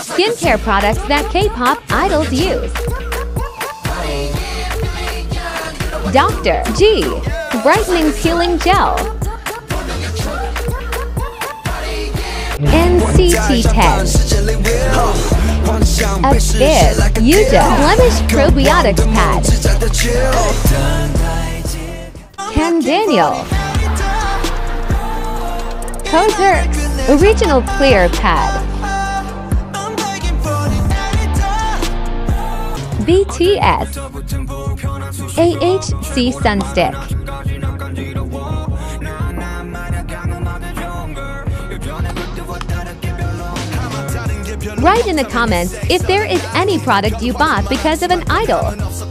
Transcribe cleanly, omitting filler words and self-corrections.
skincare products that K-pop idols use. Dr. G Brightening Peeling Gel. NCT 10 Up there, Yuja Flemish Probiotics Pad. Kang Daniel Poser Original Clear Pad. BTS AHC Sunstick. Write in the comments if there is any product you bought because of an idol.